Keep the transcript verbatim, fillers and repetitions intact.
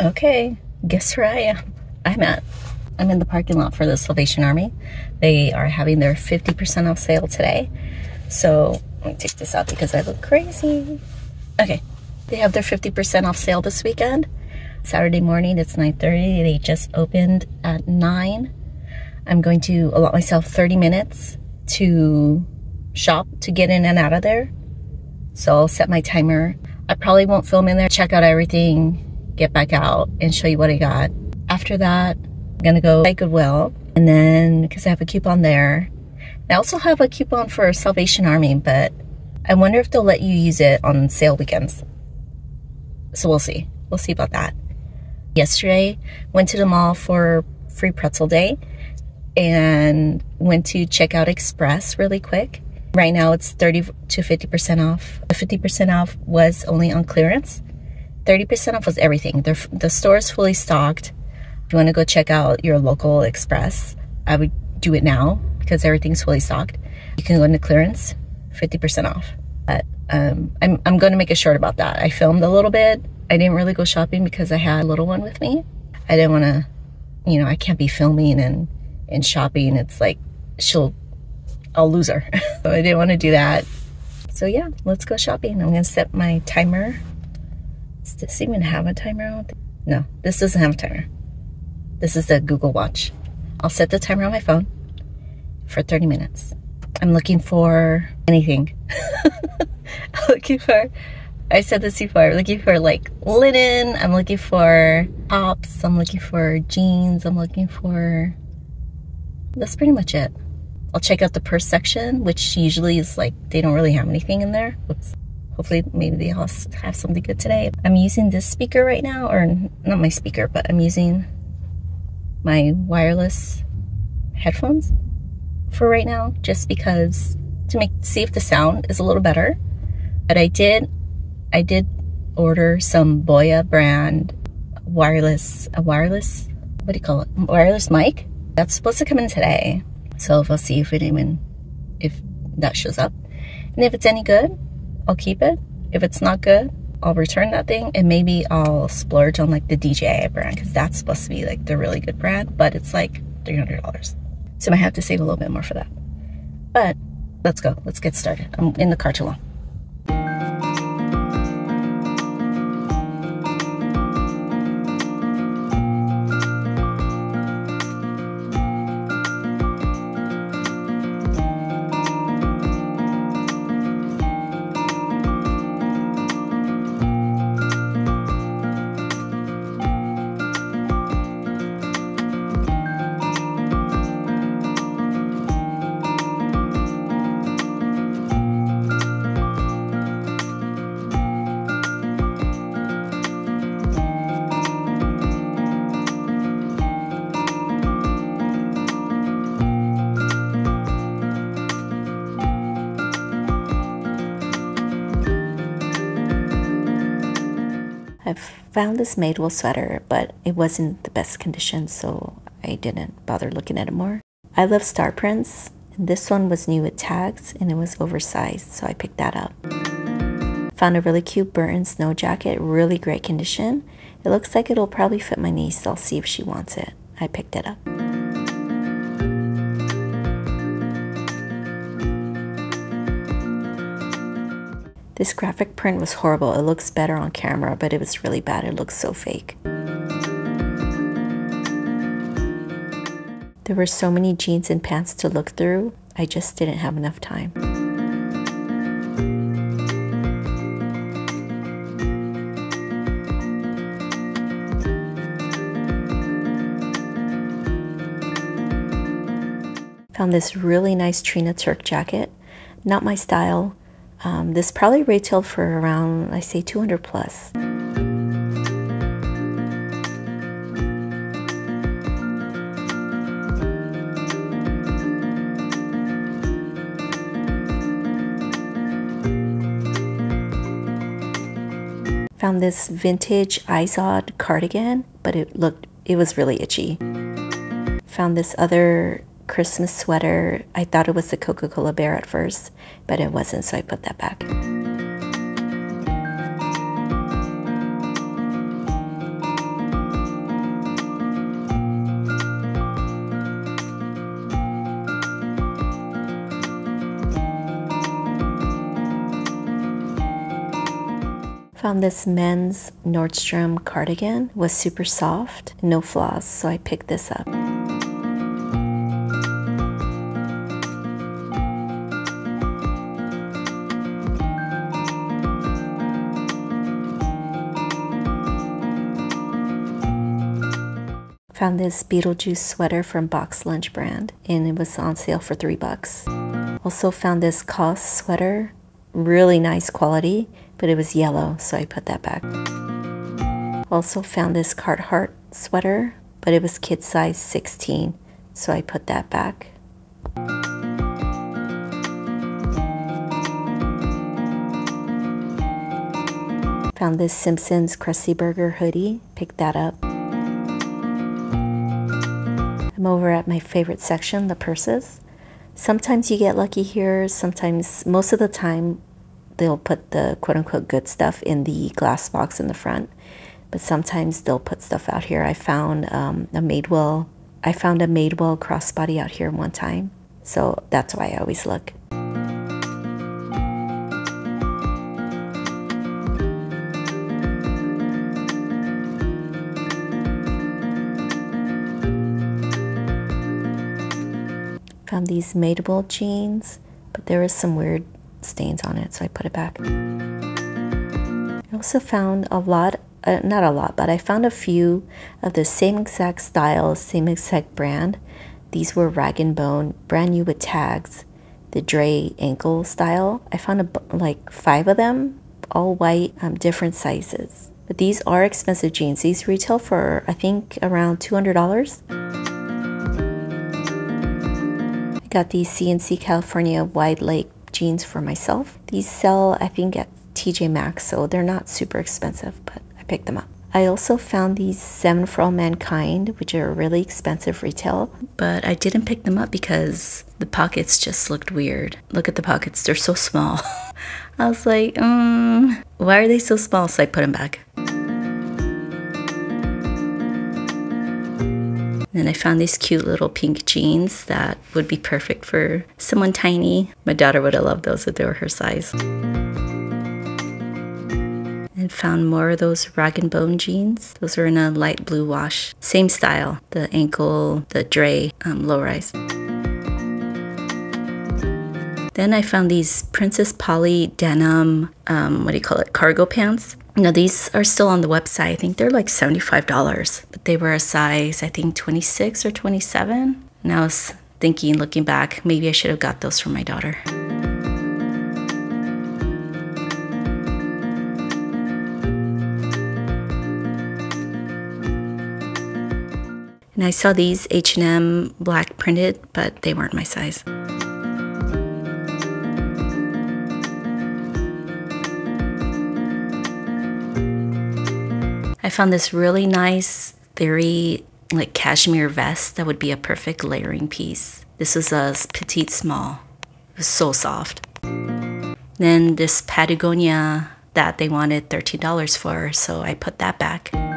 Okay, guess where I am. I'm at. I'm in the parking lot for the Salvation Army. They are having their fifty percent off sale today. So let me take this out because I look crazy. Okay, they have their fifty percent off sale this weekend. Saturday morning, it's nine thirty. They just opened at nine. I'm going to allot myself thirty minutes to shop, to get in and out of there. So I'll set my timer. I probably won't film in there, check out everything, get back out and show you what I got. After that, I'm gonna go buy Goodwill, and then because I have a coupon there. I also have a coupon for Salvation Army, but I wonder if they'll let you use it on sale weekends. So we'll see. We'll see about that. Yesterday, went to the mall for free pretzel day and went to Checkout Express really quick. Right now it's thirty to fifty percent off. The fifty percent off was only on clearance. thirty percent off was everything. They're, the store is fully stocked. If you want to go check out your local Express, I would do it now because everything's fully stocked. You can go into clearance, fifty percent off. But um, I'm, I'm going to make a short about that. I filmed a little bit. I didn't really go shopping because I had a little one with me. I didn't want to, you know, I can't be filming and, and shopping. It's like, she'll, I'll lose her. So I didn't want to do that. So yeah, let's go shopping. I'm going to set my timer. Does this even have a timer? No, this doesn't have a timer. This is the Google Watch. I'll set the timer on my phone for thirty minutes. I'm looking for anything. I'm looking for, I said this before, I'm looking for like linen, I'm looking for tops, I'm looking for jeans, I'm looking for, that's pretty much it. I'll check out the purse section, which usually is like, they don't really have anything in there. Whoops. Hopefully, maybe they all have something good today. I'm using this speaker right now, or not my speaker, but I'm using my wireless headphones for right now, just because to make see if the sound is a little better. But I did, I did order some Boya brand wireless, a wireless, what do you call it? Wireless mic. That's supposed to come in today. So we'll see if it even, if that shows up, and if it's any good, I'll keep it. If it's not good, I'll return that thing, and maybe I'll splurge on like the D J I brand, because that's supposed to be like the really good brand, but it's like three hundred dollars. So I have to save a little bit more for that. But let's go, let's get started. I'm in the car too long. Found this Madewell sweater, but it wasn't the best condition, so I didn't bother looking at it more. I love star prints, and this one was new with tags, and it was oversized, so I picked that up. Found a really cute Burton snow jacket, really great condition. It looks like it'll probably fit my niece. I'll see if she wants it. I picked it up. This graphic print was horrible. It looks better on camera, but it was really bad. It looks so fake. There were so many jeans and pants to look through. I just didn't have enough time. Found this really nice Trina Turk jacket. Not my style. Um, this probably retailed for around, I say, two hundred plus. Found this vintage I Z O D cardigan, but it looked, it was really itchy. Found this other Christmas sweater. I thought it was the Coca-Cola bear at first, but it wasn't, so I put that back. found this men's Nordstrom cardigan. It was super soft, no flaws, so I picked this up. Found this Beetlejuice sweater from Box Lunch brand, and it was on sale for three bucks. Also found this C O S sweater, really nice quality, but it was yellow, so I put that back. Also found this Carhartt sweater, but it was kid size sixteen, so I put that back. Found this Simpsons Krusty Burger hoodie, picked that up. I'm over at my favorite section, the purses. Sometimes you get lucky here, sometimes, most of the time, they'll put the quote-unquote good stuff in the glass box in the front, but sometimes they'll put stuff out here. I found um, a Madewell, I found a Madewell crossbody out here one time, so that's why I always look. Found these Madewell jeans, but there was some weird stains on it, so I put it back. I also found a lot, uh, not a lot, but I found a few of the same exact style, same exact brand. These were Rag and Bone, brand new with tags, the Dre ankle style. I found a, like five of them, all white, um, different sizes. But these are expensive jeans. These retail for, I think, around two hundred dollars. Got these C N C California Wide Leg jeans for myself. These sell, I think, at T J Maxx, so they're not super expensive, but I picked them up. I also found these Seven for All Mankind, which are really expensive retail, but I didn't pick them up because the pockets just looked weird. Look at the pockets, they're so small. I was like, um, why are they so small? So I put them back. And I found these cute little pink jeans that would be perfect for someone tiny. My daughter would have loved those if they were her size. And found more of those Rag and Bone jeans. Those are in a light blue wash. Same style, the ankle, the Dre um, low rise. Then I found these Princess Polly denim, um, what do you call it, cargo pants. Now these are still on the website. I think they're like seventy-five dollars, but they were a size, I think twenty-six or twenty-seven. And I was thinking, looking back, maybe I should have got those for my daughter. And I saw these H and M black printed, but they weren't my size. I found this really nice Theory like cashmere vest that would be a perfect layering piece. This was a petite small. It was so soft. Then this Patagonia that they wanted thirteen dollars for, so I put that back.